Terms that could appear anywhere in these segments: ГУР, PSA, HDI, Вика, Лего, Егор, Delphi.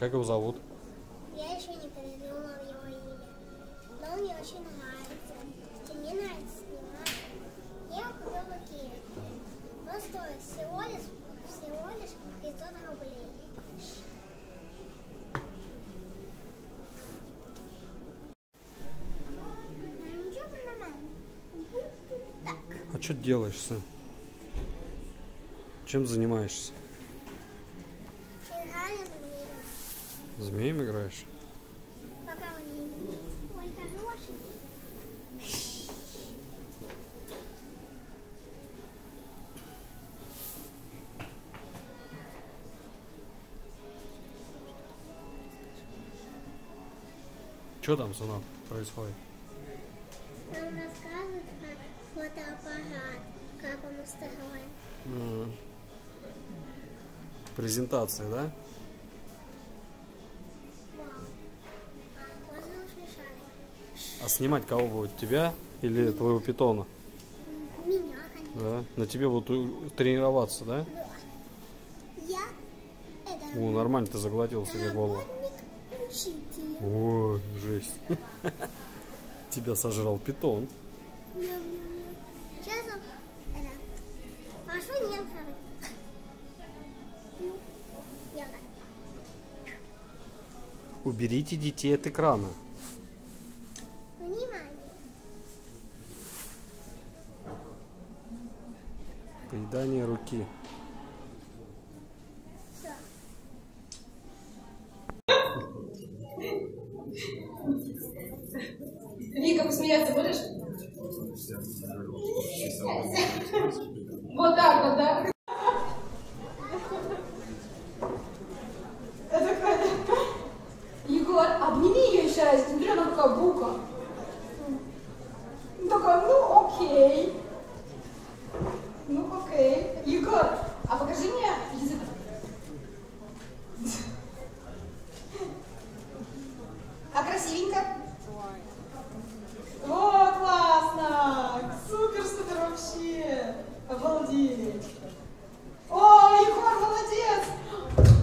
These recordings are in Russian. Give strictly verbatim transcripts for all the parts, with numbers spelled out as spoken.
Как его зовут? Я еще не придумала его имя, но он мне очень нравится. Мне нравится снимать. Я купила кепку. Он стоит всего лишь, всего лишь пятьсот рублей. А что ты делаешь, сын? Чем занимаешься? Играю в змеи. Змеем играешь? Пока он не змей. Ой, хороший. Что там, сынок, происходит? Нам рассказывают про фотоаппарат, как он устроен. Mm. Презентация, да? А снимать кого будет? Тебя или твоего питона? Меня, конечно. Да? На тебе будут тренироваться, да? Я... Это... О, нормально ты заглотил себе голову. Ой, жесть. Тебя сожрал питон. Уберите детей от экрана. Внимание. Поедание руки. Все. Вика, посмеяться будешь? Вот так вот, да? Обними ее сейчас, смотри, она такая бука. Ну такая, ну окей. Ну окей. Егор, а покажи мне язык. А красивенько? О, классно! Супер-супер вообще! Обалдеть! О, Егор, молодец!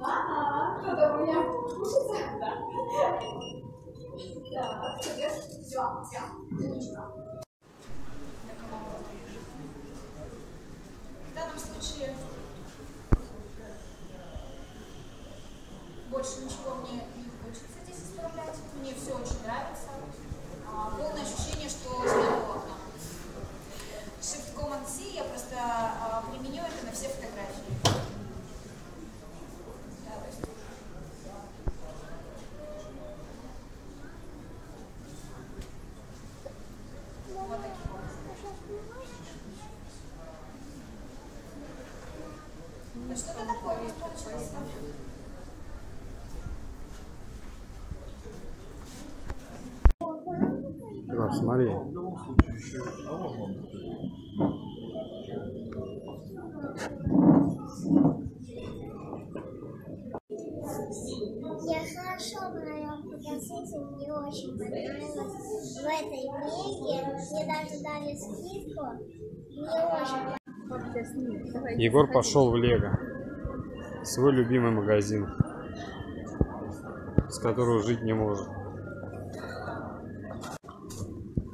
Да, кто-то у меня кушается, да? Да, все, все, все. В данном случае больше ничего мне не хочется здесь исправлять. Мне все очень нравится. Полное ощущение, что свободно. Shift-Command-C я просто применю это на все фотографии. Что-то такое получилось. Егор, смотри. Я хорошо моя фотосессия, мне очень понравилось. В этой книге мне даже дали скидку. Мне очень Егор пошел в Лего, свой любимый магазин, с которого жить не может.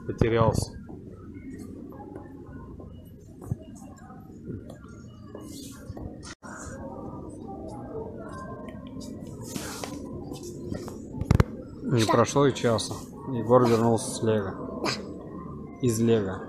Потерялся. Не прошло и часа. Егор вернулся с Лего. Из Лего.